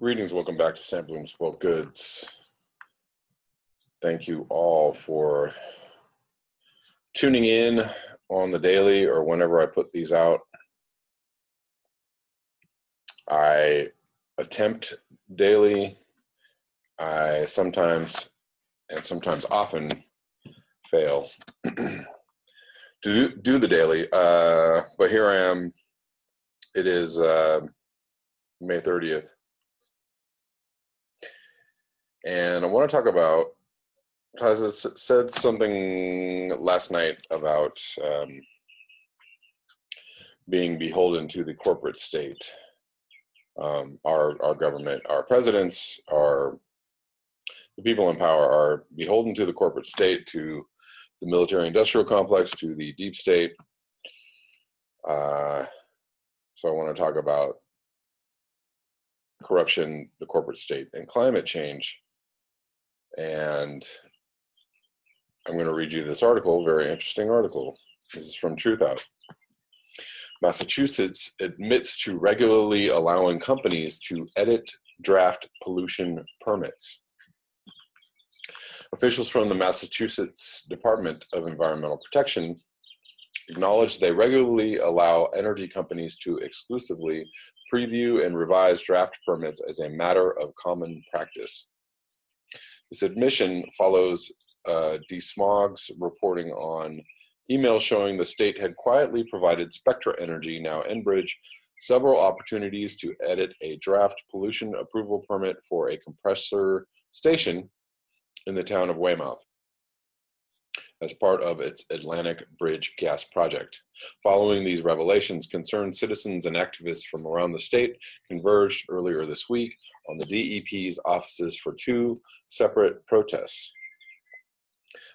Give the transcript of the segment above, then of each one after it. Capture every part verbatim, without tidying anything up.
Greetings, welcome back to Sampling Spoiled Goods. Thank you all for tuning in on the daily or whenever I put these out. I attempt daily. I sometimes and sometimes often fail to do, do the daily, uh, but here I am. It is uh, May thirtieth. And I want to talk about, Taza said something last night about um, being beholden to the corporate state. Um, our, our government, our presidents, our the people in power are beholden to the corporate state, to the military-industrial complex, to the deep state. Uh, so I want to talk about corruption, the corporate state, and climate change. And I'm going to read you this article, very interesting article. This is from Truthout. Massachusetts admits to regularly allowing companies to edit draft pollution permits. Officials from the Massachusetts Department of Environmental Protection acknowledge they regularly allow energy companies to exclusively preview and revise draft permits as a matter of common practice. This admission follows uh, DeSmog's reporting on email showing the state had quietly provided Spectra Energy, now Enbridge, several opportunities to edit a draft pollution approval permit for a compressor station in the town of Weymouth as part of its Atlantic Bridge gas project. Following these revelations, concerned citizens and activists from around the state converged earlier this week on the D E P's offices for two separate protests.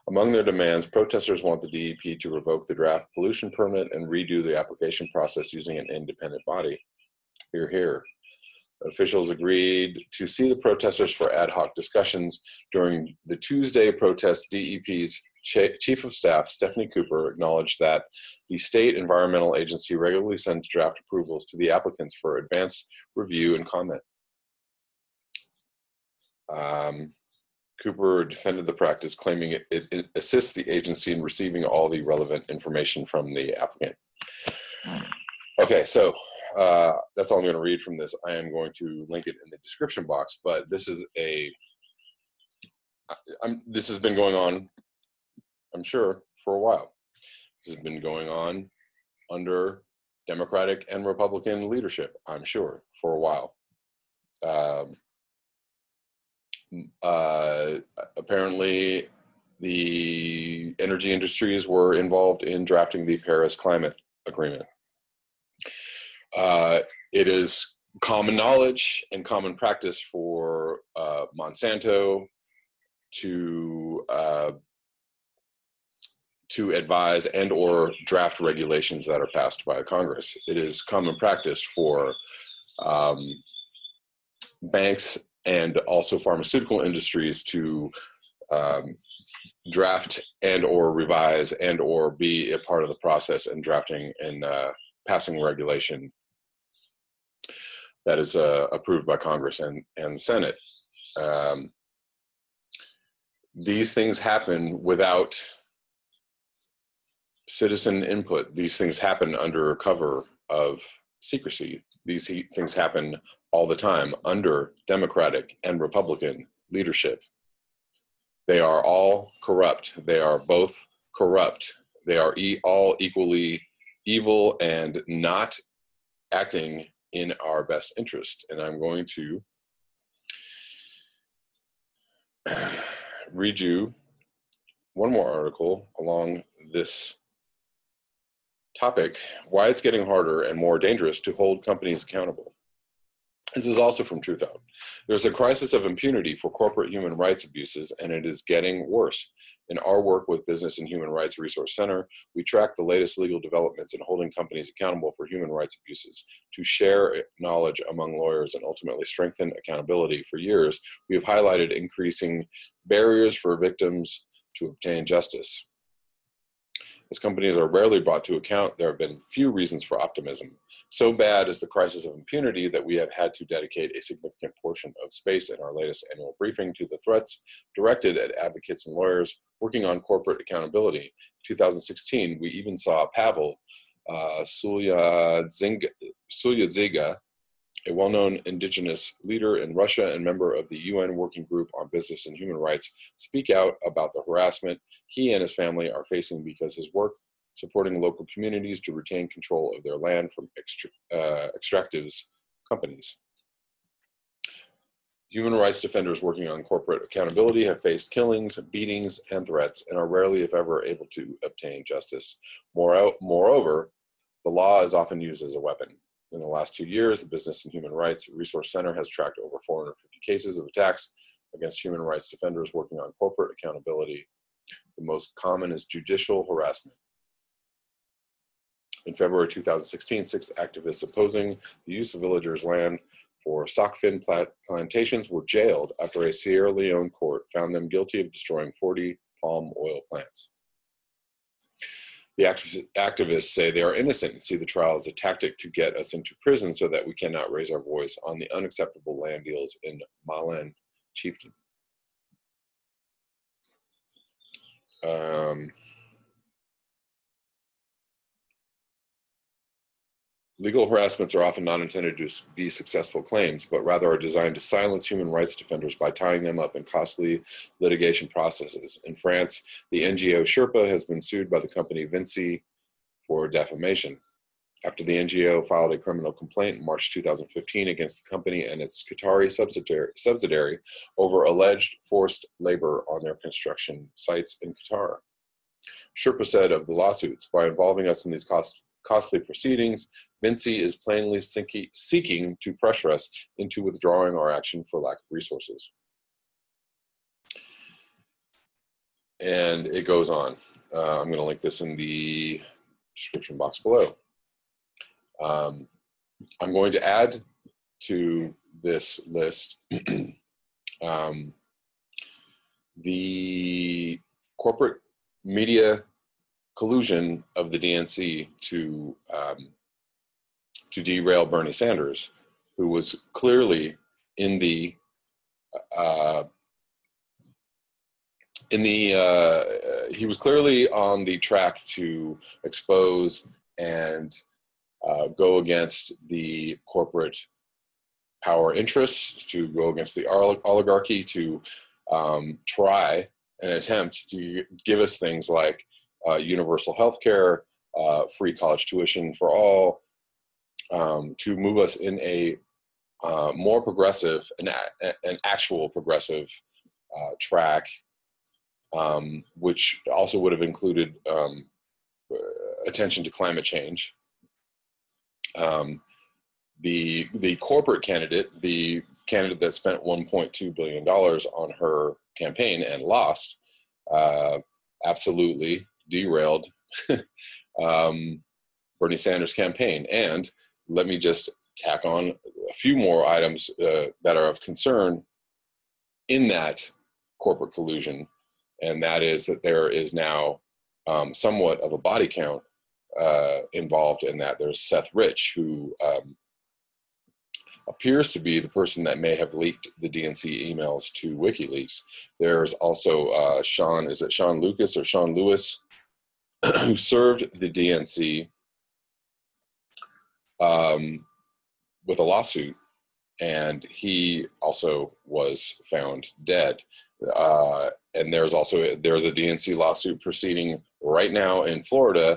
Among their demands, protesters want the D E P to revoke the draft pollution permit and redo the application process using an independent body. Hear, hear. Officials agreed to see the protesters for ad hoc discussions. During the Tuesday protest, D E P's Chief of Staff, Stephanie Cooper, acknowledged that the state environmental agency regularly sends draft approvals to the applicants for advance review and comment. Um, Cooper defended the practice, claiming it, it, it assists the agency in receiving all the relevant information from the applicant. Okay, so uh, that's all I'm going to read from this. I am going to link it in the description box, but this is a, I'm, this has been going on, I'm sure, for a while. This has been going on under Democratic and Republican leadership, I'm sure, for a while. Um, Uh, apparently, the energy industries were involved in drafting the Paris Climate Agreement. Uh, it is common knowledge and common practice for uh, Monsanto to uh, to advise and or draft regulations that are passed by Congress. It is common practice for um, banks and also pharmaceutical industries to um, draft and or revise and or be a part of the process in drafting and uh, passing regulation that is uh, approved by Congress and, and Senate. Um, these things happen without citizen input. These things happen under cover of secrecy. These things happen all the time under Democratic and Republican leadership. They are all corrupt. They are both corrupt. They are e all equally evil and not acting in our best interest. And I'm going to read you one more article along this topic, why it's getting harder and more dangerous to hold companies accountable. This is also from Truthout. There's a crisis of impunity for corporate human rights abuses, and it is getting worse. In our work with Business and Human Rights Resource Center, we track the latest legal developments in holding companies accountable for human rights abuses. To share knowledge among lawyers and ultimately strengthen accountability, for years, we have highlighted increasing barriers for victims to obtain justice. As companies are rarely brought to account, there have been few reasons for optimism. So bad is the crisis of impunity that we have had to dedicate a significant portion of space in our latest annual briefing to the threats directed at advocates and lawyers working on corporate accountability. In two thousand sixteen, we even saw Pavel uh, Sulyadziga, a well-known indigenous leader in Russia and member of the U N Working Group on Business and Human Rights, speak out about the harassment he and his family are facing because his work supporting local communities to retain control of their land from extra, uh, extractives companies. Human rights defenders working on corporate accountability have faced killings, beatings, and threats, and are rarely, if ever, able to obtain justice. Moreover, the law is often used as a weapon. In the last two years, the Business and Human Rights Resource Center has tracked over four hundred fifty cases of attacks against human rights defenders working on corporate accountability. The most common is judicial harassment. In February two thousand sixteen, six activists opposing the use of villagers' land for Socfin plantations were jailed after a Sierra Leone court found them guilty of destroying forty palm oil plants. The activ- activists say they are innocent and see the trial as a tactic to get us into prison so that we cannot raise our voice on the unacceptable land deals in Malin Chieftain. Um, legal harassments are often not intended to be successful claims, but rather are designed to silence human rights defenders by tying them up in costly litigation processes. In France, the N G O Sherpa has been sued by the company Vinci for defamation. After the N G O filed a criminal complaint in March two thousand fifteen against the company and its Qatari subsidiary, subsidiary over alleged forced labor on their construction sites in Qatar. Sherpa said of the lawsuits, by involving us in these cost, costly proceedings, Vinci is plainly sinky, seeking to pressure us into withdrawing our action for lack of resources. And it goes on. Uh, I'm going to link this in the description box below. Um, I'm going to add to this list um, the corporate media collusion of the D N C to um, to derail Bernie Sanders, who was clearly in the uh, in the uh, he was clearly on the track to expose and Uh, go against the corporate power interests, to go against the oligarchy, to um, try and attempt to give us things like uh, universal health care, uh, free college tuition for all, um, to move us in a uh, more progressive, an, an actual progressive uh, track, um, which also would have included um, attention to climate change. Um, the the corporate candidate, the candidate that spent one point two billion dollars on her campaign and lost, uh, absolutely derailed um, Bernie Sanders' campaign. And let me just tack on a few more items uh, that are of concern in that corporate collusion, and that is that there is now um, somewhat of a body count Uh, involved in that. There's Seth Rich, who um, appears to be the person that may have leaked the D N C emails to WikiLeaks. There's also uh, Sean, is it Sean Lucas or Sean Lewis, who served the D N C um, with a lawsuit, and he also was found dead. Uh, and there's also, there's a D N C lawsuit proceeding right now in Florida.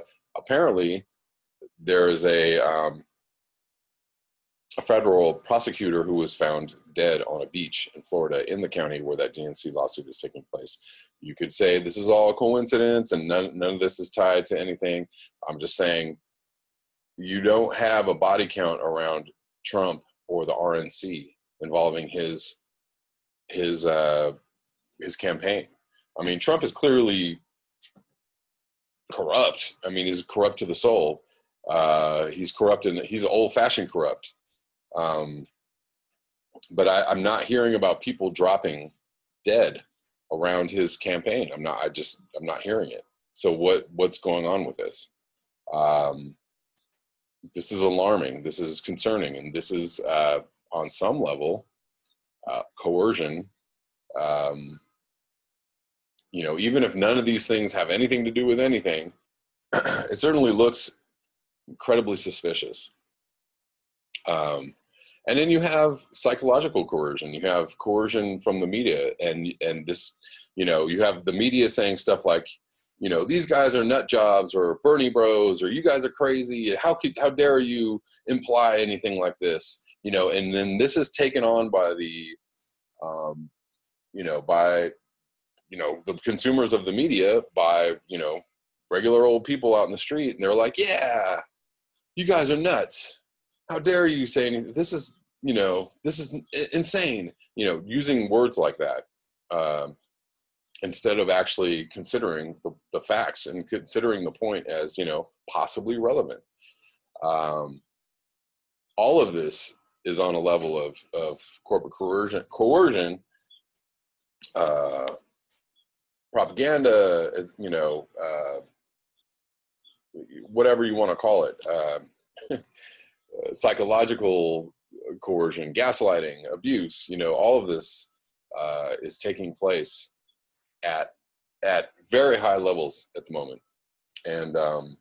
Apparently, there is a, um, a federal prosecutor who was found dead on a beach in Florida, in the county where that D N C lawsuit is taking place. You could say this is all coincidence and none, none of this is tied to anything. I'm just saying you don't have a body count around Trump or the R N C involving his, his, uh, his campaign. I mean, Trump is clearly corrupt. I mean, he's corrupt to the soul. Uh, he's corrupt, and he's old-fashioned corrupt. Um, but I, I'm not hearing about people dropping dead around his campaign. I'm not. I just. I'm not hearing it. So what what's going on with this? Um, this is alarming. This is concerning, and this is uh, on some level uh, coercion. Um, you know, even if none of these things have anything to do with anything, it certainly looks incredibly suspicious. Um, and then you have psychological coercion. You have coercion from the media, and and this, you know, you have the media saying stuff like, you know, these guys are nut jobs, or Bernie Bros, or you guys are crazy. How could, how dare you imply anything like this? You know, and then this is taken on by the, um, you know, by, you know, the consumers of the media, by, you know, regular old people out in the street, and they're like, yeah, you guys are nuts. How dare you say anything? This is, you know, this is insane, you know, using words like that, um, instead of actually considering the, the facts and considering the point as, you know, possibly relevant. Um, all of this is on a level of, of corporate coercion, coercion, uh, propaganda, you know, uh, whatever you want to call it. Um, psychological coercion, gaslighting, abuse, you know, all of this uh, is taking place at, at very high levels at the moment. And um,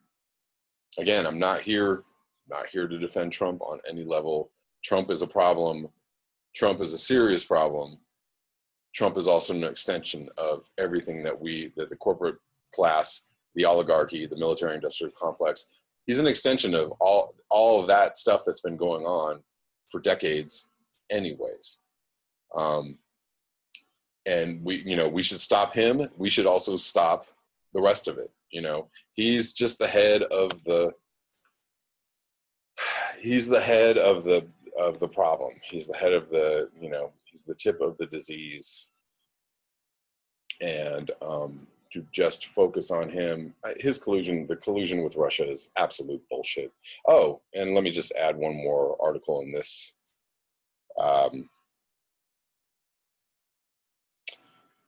again, I'm not here, not here to defend Trump on any level. Trump is a problem. Trump is a serious problem. Trump is also an extension of everything that we, that the corporate class, the oligarchy, the military industrial complex, he's an extension of all, all of that stuff that's been going on for decades anyways. Um, and we, you know, we should stop him. We should also stop the rest of it. You know, he's just the head of the, he's the head of the, of the problem. He's the head of the, you know, he's the tip of the disease. And, um, to just focus on him, his collusion, the collusion with Russia is absolute bullshit. Oh, and let me just add one more article in this. Um,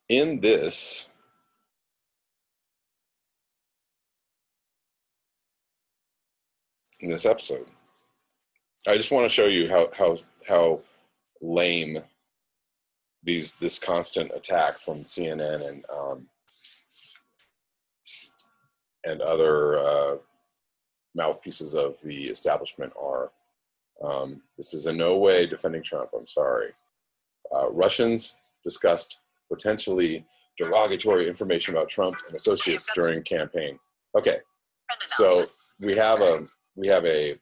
in this, in this episode, I just want to show you how, how, how lame these, this constant attack from C N N and, um, and other uh, mouthpieces of the establishment are. Um, this is in no way defending Trump, I'm sorry. Uh, Russians discussed potentially derogatory information about Trump and associates during campaign. Okay, so we have a, we have a,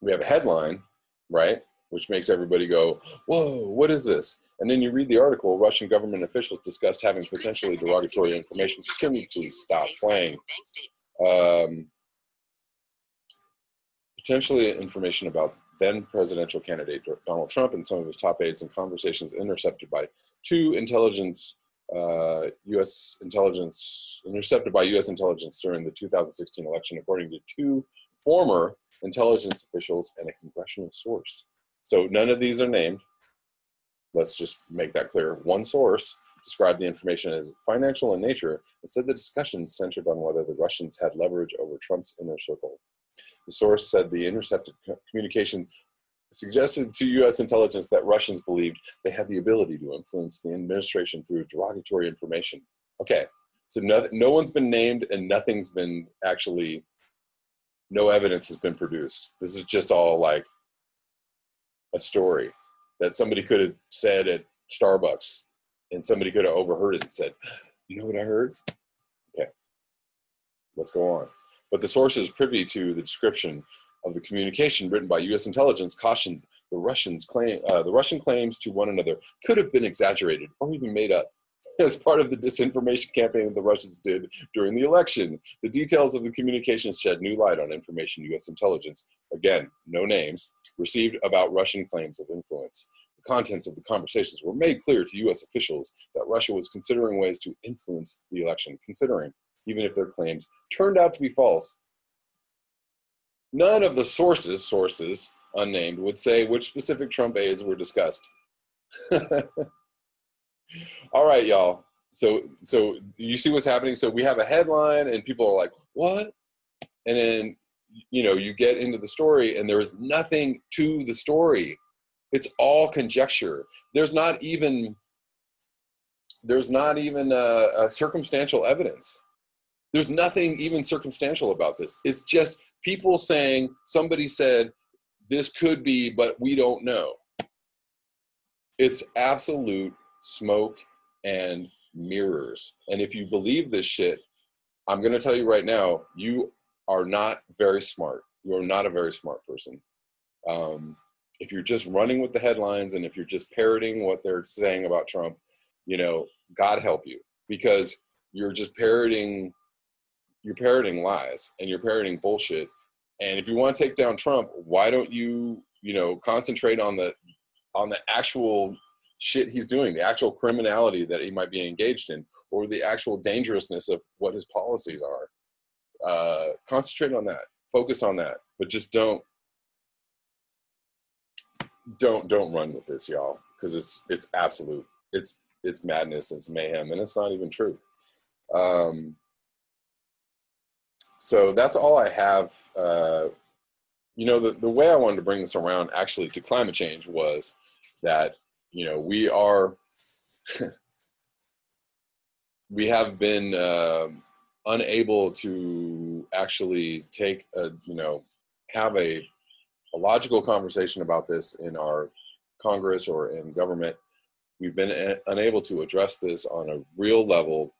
we have a headline, right? Which makes everybody go, whoa, what is this? And then you read the article, Russian government officials discussed having potentially derogatory information. Can you please stop playing? Um, potentially information about then presidential candidate Donald Trump and some of his top aides and conversations intercepted by two intelligence, uh, U S intelligence, intercepted by U S intelligence during the two thousand sixteen election, according to two former intelligence officials and a congressional source. So none of these are named. Let's just make that clear. One source described the information as financial in nature and said the discussion centered on whether the Russians had leverage over Trump's inner circle. The source said the intercepted communication suggested to U S intelligence that Russians believed they had the ability to influence the administration through derogatory information. Okay, so no, no one's been named and nothing's been actually, no evidence has been produced. This is just all like a story that somebody could have said at Starbucks, and somebody could have overheard it and said, you know what I heard? Okay, let's go on. But the source is privy to the description of the communication written by U S intelligence cautioned the Russians claim, uh, the Russian claims to one another could have been exaggerated or even made up as part of the disinformation campaign the Russians did during the election. The details of the communication shed new light on information U S intelligence, again, no names, received about Russian claims of influence. The contents of the conversations were made clear to U S officials that Russia was considering ways to influence the election, considering, even if their claims turned out to be false. None of the sources, sources unnamed, would say which specific Trump aides were discussed. All right, y'all. So, so you see what's happening. So we have a headline and people are like, what? And then, you know, you get into the story and there is nothing to the story. It's all conjecture. There's not even, there's not even a, a circumstantial evidence. There's nothing even circumstantial about this. It's just people saying, somebody said, this could be, but we don't know. It's absolute smoke and mirrors. And if you believe this shit, I'm going to tell you right now, you are not very smart. You are not a very smart person. Um, if you're just running with the headlines and if you're just parroting what they're saying about Trump, you know, God help you, because you're just parroting, you're parroting lies and you're parroting bullshit. And if you want to take down Trump, why don't you, you know, concentrate on the, on the actual shit he's doing, the actual criminality that he might be engaged in, or the actual dangerousness of what his policies are. Uh, concentrate on that, focus on that, but just don't, don't, don't run with this, y'all, because it's, it's absolute, it's, it's madness, it's mayhem, and it's not even true. Um, so that's all I have. Uh, you know, the, the way I wanted to bring this around actually to climate change was that, you know, we are, we have been uh, unable to actually take a, you know, have a, a logical conversation about this in our Congress or in government. We've been unable to address this on a real level.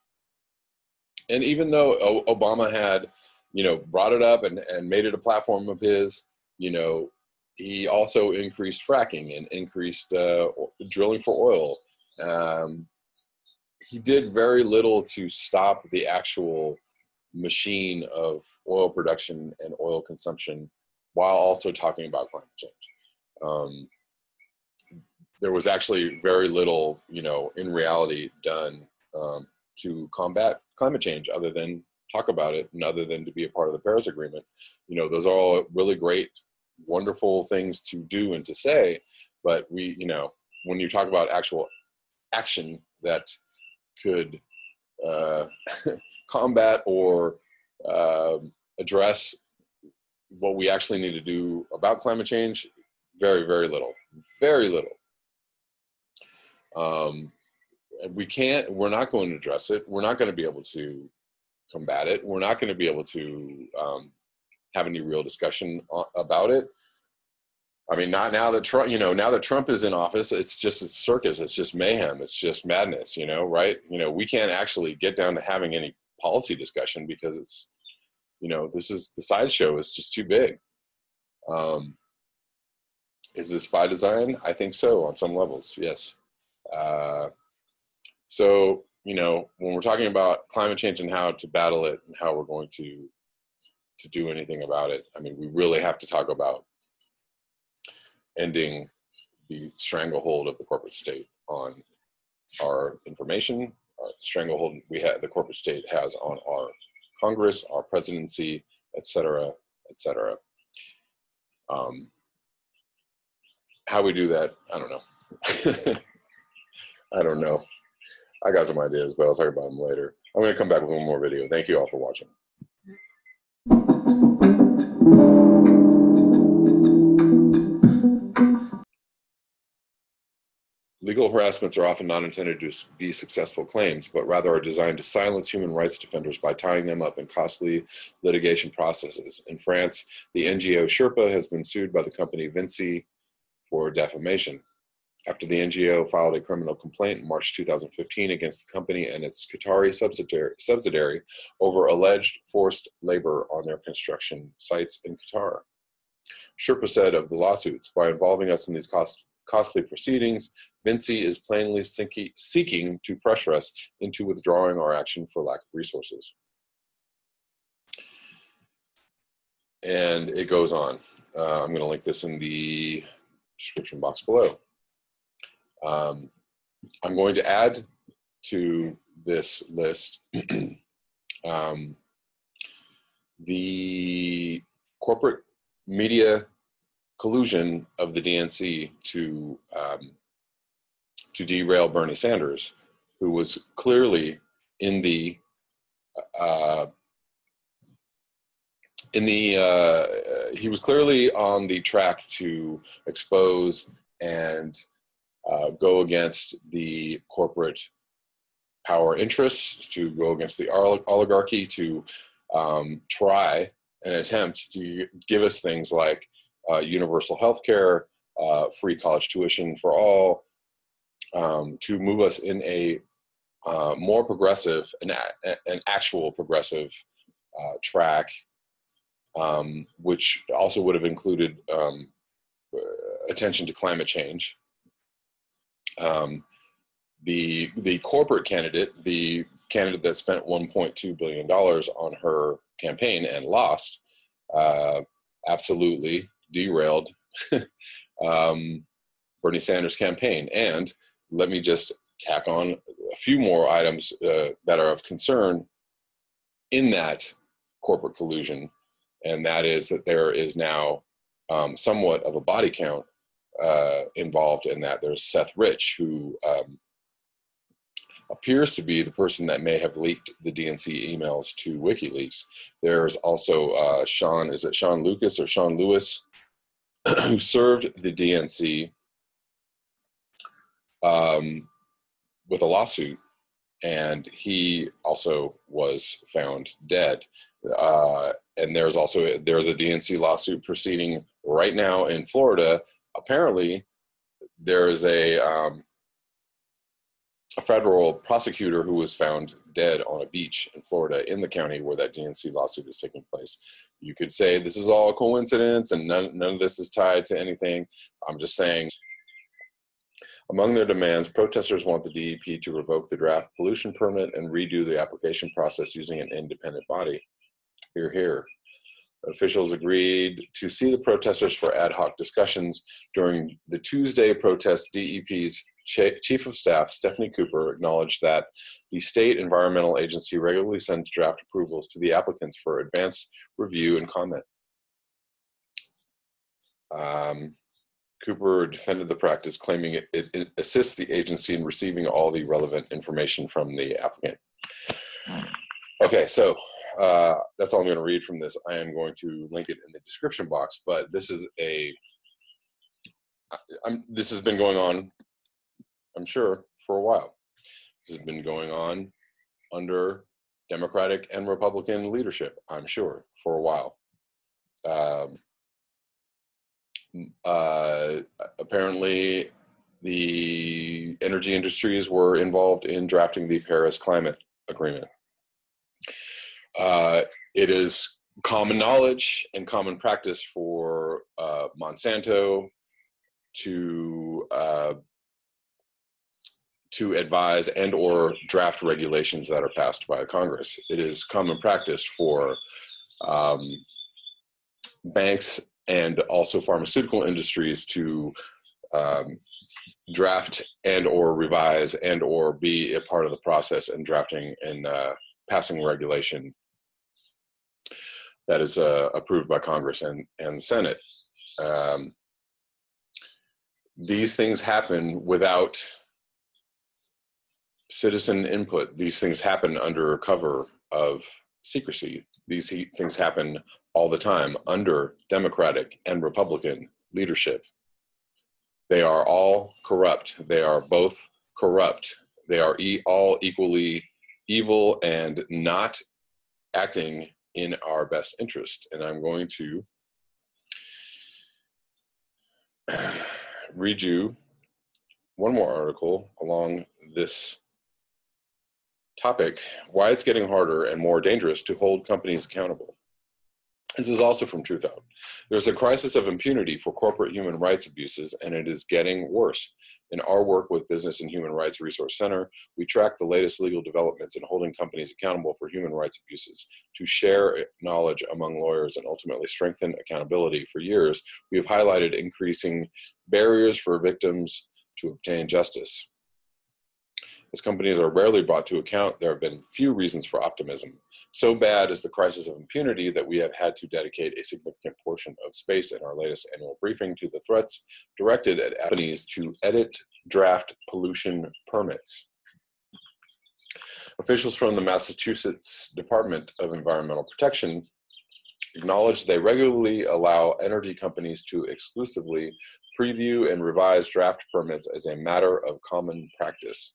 And even though o Obama had, you know, brought it up and, and made it a platform of his, you know, he also increased fracking and increased uh, drilling for oil. Um, he did very little to stop the actual machine of oil production and oil consumption while also talking about climate change. Um, there was actually very little, you know, in reality done um, to combat climate change other than talk about it and other than to be a part of the Paris Agreement. You know, those are all really great, wonderful things to do and to say, but we, you know, when you talk about actual action that could uh, combat or uh, address what we actually need to do about climate change, very, very little, very little. Um, we can't, we're not going to address it. We're not going to be able to combat it. We're not going to be able to um, have any real discussion about it. I mean, not now that Trump, you know, now that Trump is in office, it's just a circus. It's just mayhem. It's just madness, you know, right? You know, we can't actually get down to having any policy discussion because it's, you know, this is the sideshow is just too big. Um, is this by design? I think so on some levels. Yes. Uh, so, you know, when we're talking about climate change and how to battle it and how we're going to to do anything about it, I mean, we really have to talk about ending the stranglehold of the corporate state on our information, our stranglehold we have, the corporate state has on our Congress, our presidency, et cetera, et cetera. Um, how we do that, I don't know. I don't know. I got some ideas, but I'll talk about them later. I'm going to come back with one more video. Thank you all for watching. Legal harassments are often not intended to be successful claims, but rather are designed to silence human rights defenders by tying them up in costly litigation processes. In France, the N G O Sherpa has been sued by the company Vinci for defamation, after the N G O filed a criminal complaint in March two thousand fifteen against the company and its Qatari subsidiary, subsidiary over alleged forced labor on their construction sites in Qatar. Sherpa said of the lawsuits, by involving us in these cost, costly proceedings, Vinci is plainly seeking to pressure us into withdrawing our action for lack of resources. And it goes on. Uh, I'm going to link this in the description box below. Um, I'm going to add to this list um, the corporate media collusion of the D N C to um, to derail Bernie Sanders who was clearly in the uh, in the uh, he was clearly on the track to expose and uh, go against the corporate power interests, to go against the oligarchy, to um, try and attempt to give us things like uh, universal health care, uh, free college tuition for all, um, to move us in a uh, more progressive, an, an actual progressive uh, track, um, which also would have included um, attention to climate change. Um, The, the corporate candidate, the candidate that spent one point two billion dollars on her campaign and lost, uh, absolutely derailed um, Bernie Sanders' campaign. And let me just tack on a few more items uh, that are of concern in that corporate collusion, and that is that there is now um, somewhat of a body count uh, involved in that. There's Seth Rich, who um, appears to be the person that may have leaked the D N C emails to WikiLeaks. There's also uh, Sean, is it Sean Lucas or Sean Lewis, who served the D N C um, with a lawsuit, and he also was found dead. Uh, and there's also, there's a D N C lawsuit proceeding right now in Florida. Apparently, there is a, um, a federal prosecutor who was found dead on a beach in Florida in the county where that D N C lawsuit is taking place. You could say this is all coincidence and none, none of this is tied to anything. I'm just saying, among their demands, protesters want the D E P to revoke the draft pollution permit and redo the application process using an independent body. Hear, hear. Officials agreed to see the protesters for ad hoc discussions. During the Tuesday protest, D E P's Chief of Staff, Stephanie Cooper, acknowledged that the state environmental agency regularly sends draft approvals to the applicants for advance review and comment. Um, Cooper defended the practice, claiming it, it, it assists the agency in receiving all the relevant information from the applicant. Okay, so uh, that's all I'm going to read from this. I am going to link it in the description box, but this is a, I'm, this has been going on, I'm sure, for a while. This has been going on under Democratic and Republican leadership, I'm sure, for a while. Um, uh, apparently, the energy industries were involved in drafting the Paris Climate Agreement. Uh, it is common knowledge and common practice for uh, Monsanto to uh, to advise and or draft regulations that are passed by Congress. It is common practice for um, banks and also pharmaceutical industries to um, draft and or revise and or be a part of the process in drafting and uh, passing regulation that is uh, approved by Congress and, and the Senate. Um, these things happen without citizen input. These things happen under cover of secrecy. These things happen all the time under Democratic and Republican leadership. They are all corrupt. They are both corrupt. They are e all equally evil and not acting in our best interest. And I'm going to read you one more article along this topic, why it's getting harder and more dangerous to hold companies accountable. This is also from Truthout. There's a crisis of impunity for corporate human rights abuses, and it is getting worse. In our work with Business and Human Rights Resource Center, we track the latest legal developments in holding companies accountable for human rights abuses. To share knowledge among lawyers and ultimately strengthen accountability, for years, we have highlighted increasing barriers for victims to obtain justice. As companies are rarely brought to account, there have been few reasons for optimism. So bad is the crisis of impunity that we have had to dedicate a significant portion of space in our latest annual briefing to the threats directed at companies to edit draft pollution permits. Officials from the Massachusetts Department of Environmental Protection acknowledge they regularly allow energy companies to exclusively preview and revise draft permits as a matter of common practice.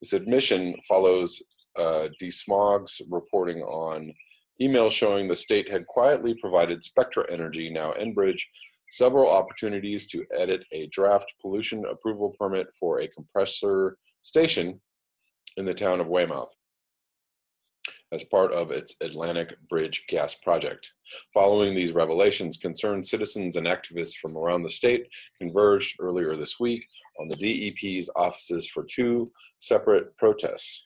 This admission follows uh, DSMOG's reporting on email showing the state had quietly provided Spectra Energy, now Enbridge, several opportunities to edit a draft pollution approval permit for a compressor station in the town of Weymouth as part of its Atlantic Bridge gas project. Following these revelations, concerned citizens and activists from around the state converged earlier this week on the D E P's offices for two separate protests.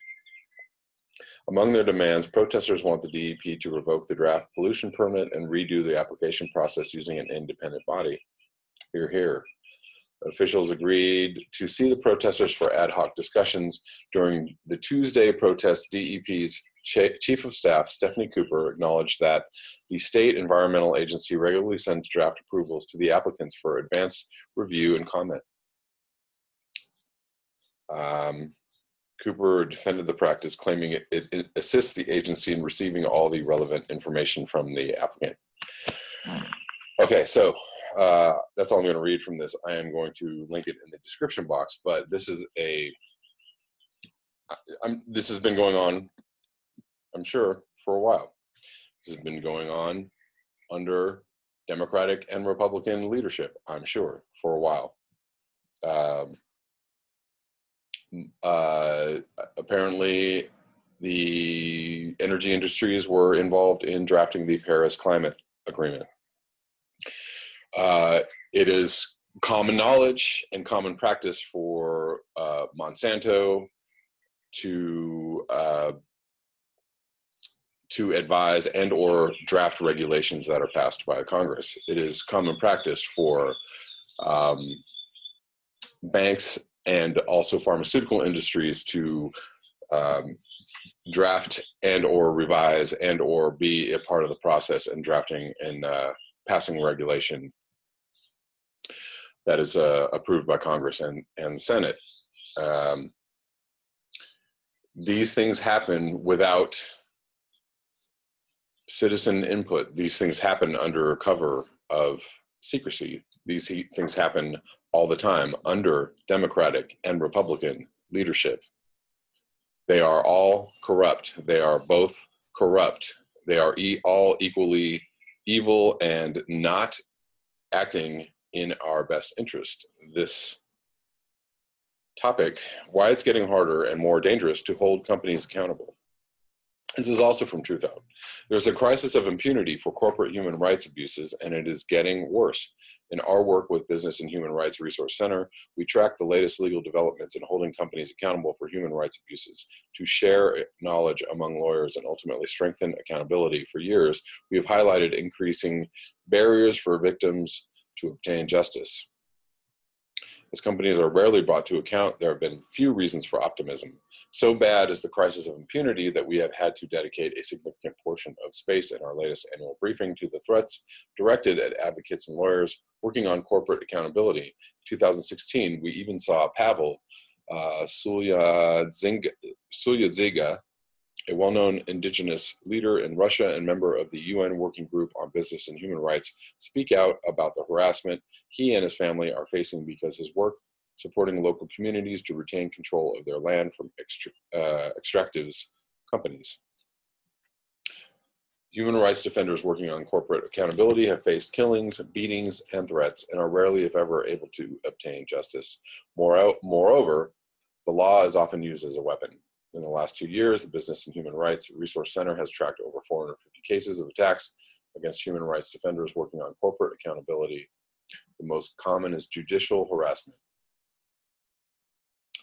Among their demands, protesters want the D E P to revoke the draft pollution permit and redo the application process using an independent body. Hear, hear. Officials agreed to see the protesters for ad hoc discussions. During the Tuesday protest, D E P's Chief of Staff, Stephanie Cooper, acknowledged that the state environmental agency regularly sends draft approvals to the applicants for advance review and comment. Um, Cooper defended the practice, claiming it, it, it assists the agency in receiving all the relevant information from the applicant. Okay, so uh, that's all I'm going to read from this. I am going to link it in the description box, but this is a, I'm, this has been going on, I'm sure, for a while. This has been going on under Democratic and Republican leadership, I'm sure, for a while. Um, Uh, apparently, the energy industries were involved in drafting the Paris Climate Agreement. Uh, it is common knowledge and common practice for uh, Monsanto to uh, to advise and or draft regulations that are passed by Congress. It is common practice for um, banks and also pharmaceutical industries to um, draft and or revise and or be a part of the process in drafting and uh, passing regulation that is uh, approved by Congress and, and Senate. Um, these things happen without citizen input. These things happen under cover of secrecy. These things happen all the time under Democratic and Republican leadership. They are all corrupt. They are both corrupt. They are e all equally evil and not acting in our best interest. This topic, why it's getting harder and more dangerous to hold companies accountable. This is also from Truthout. There's a crisis of impunity for corporate human rights abuses, and it is getting worse. In our work with Business and Human Rights Resource Center, we track the latest legal developments in holding companies accountable for human rights abuses. To share knowledge among lawyers and ultimately strengthen accountability, for years, we have highlighted increasing barriers for victims to obtain justice. As companies are rarely brought to account, there have been few reasons for optimism. So bad is the crisis of impunity that we have had to dedicate a significant portion of space in our latest annual briefing to the threats directed at advocates and lawyers working on corporate accountability. In two thousand sixteen, we even saw Pavel uh, Sulyadziga, a well-known indigenous leader in Russia and member of the U N Working Group on Business and Human Rights, speak out about the harassment he and his family are facing because his work supporting local communities to retain control of their land from extra, uh, extractives companies. Human rights defenders working on corporate accountability have faced killings, beatings, and threats, and are rarely, if ever, able to obtain justice. Moreover, the law is often used as a weapon. In the last two years, the Business and Human Rights Resource Center has tracked over four hundred fifty cases of attacks against human rights defenders working on corporate accountability. The most common is judicial harassment.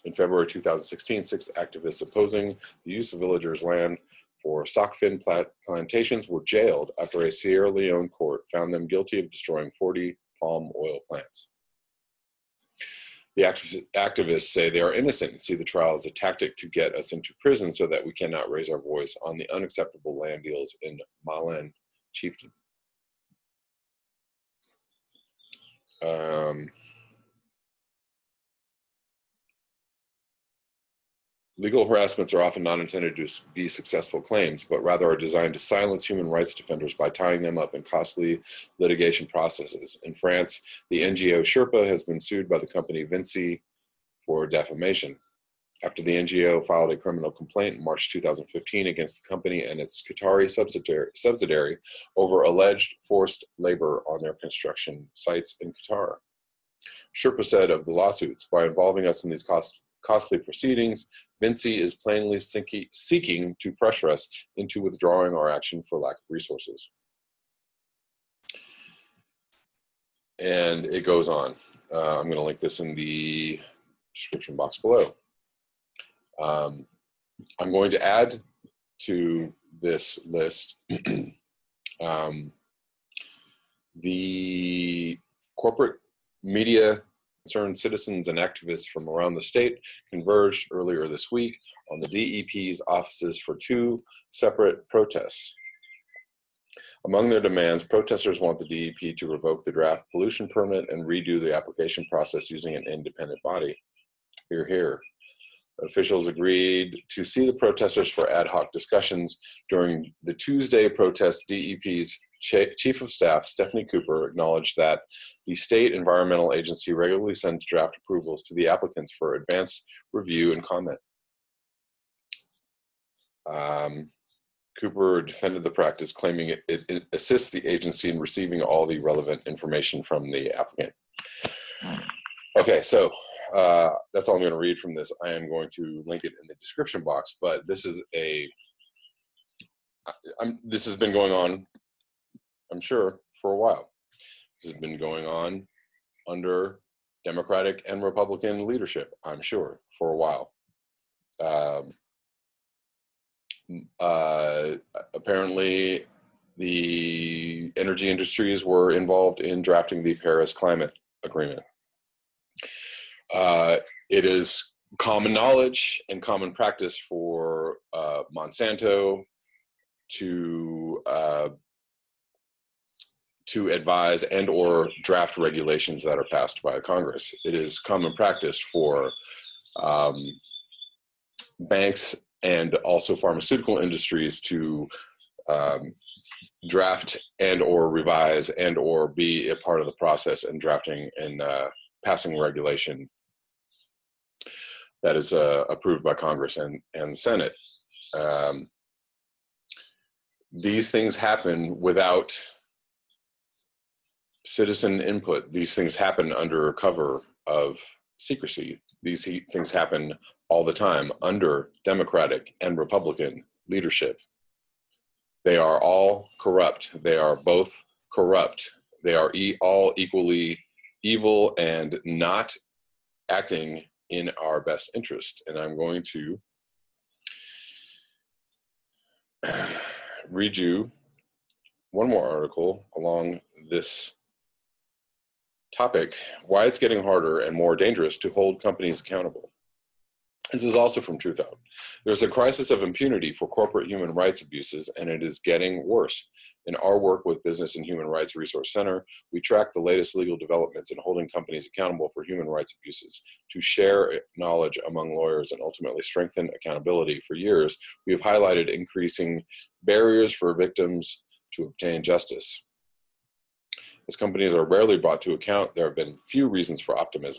In February two thousand sixteen, six activists opposing the use of villagers' land for Socfin plantations were jailed after a Sierra Leone court found them guilty of destroying forty palm oil plants. The activ activists say they are innocent and see the trial as a tactic to get us into prison so that we cannot raise our voice on the unacceptable land deals in Malin Chieftain. Um, Legal harassments are often not intended to be successful claims, but rather are designed to silence human rights defenders by tying them up in costly litigation processes. In France, the N G O Sherpa has been sued by the company Vinci for defamation, after the N G O filed a criminal complaint in March two thousand fifteen against the company and its Qatari subsidiary, subsidiary over alleged forced labor on their construction sites in Qatar. Sherpa said of the lawsuits, by involving us in these cost, costly proceedings, Vinci is plainly seeking to pressure us into withdrawing our action for lack of resources. And it goes on. Uh, I'm going to link this in the description box below. Um, I'm going to add to this list um, the corporate media concerned citizens and activists from around the state converged earlier this week on the D E P's offices for two separate protests. Among their demands, protesters want the D E P to revoke the draft pollution permit and redo the application process using an independent body. Hear, hear. Officials agreed to see the protesters for ad hoc discussions during the Tuesday protest. D E P's Chief of Staff, Stephanie Cooper, acknowledged that the state environmental agency regularly sends draft approvals to the applicants for advance review and comment. Um, Cooper defended the practice, claiming it, it, it assists the agency in receiving all the relevant information from the applicant. Okay, so uh, that's all I'm going to read from this. I am going to link it in the description box, but this is a, I'm, this has been going on, I'm sure, for a while. This has been going on under Democratic and Republican leadership, I'm sure, for a while. Um, uh, apparently, the energy industries were involved in drafting the Paris Climate Agreement. Uh, it is common knowledge and common practice for uh, Monsanto to uh, to advise and or draft regulations that are passed by Congress. It is common practice for um, banks and also pharmaceutical industries to um, draft and or revise and or be a part of the process in drafting and uh, passing regulation that is uh, approved by Congress and, and Senate. Um, these things happen without citizen input. These things happen under cover of secrecy. These things happen all the time under Democratic and Republican leadership. They are all corrupt. They are both corrupt. They are e- all equally evil and not acting in our best interest. And I'm going to read you one more article along this topic, why it's getting harder and more dangerous to hold companies accountable. This is also from Truthout. There's a crisis of impunity for corporate human rights abuses, and it is getting worse. In our work with Business and Human Rights Resource Center, we track the latest legal developments in holding companies accountable for human rights abuses. To share knowledge among lawyers and ultimately strengthen accountability, for years, we have highlighted increasing barriers for victims to obtain justice. As companies are rarely brought to account, there have been few reasons for optimism.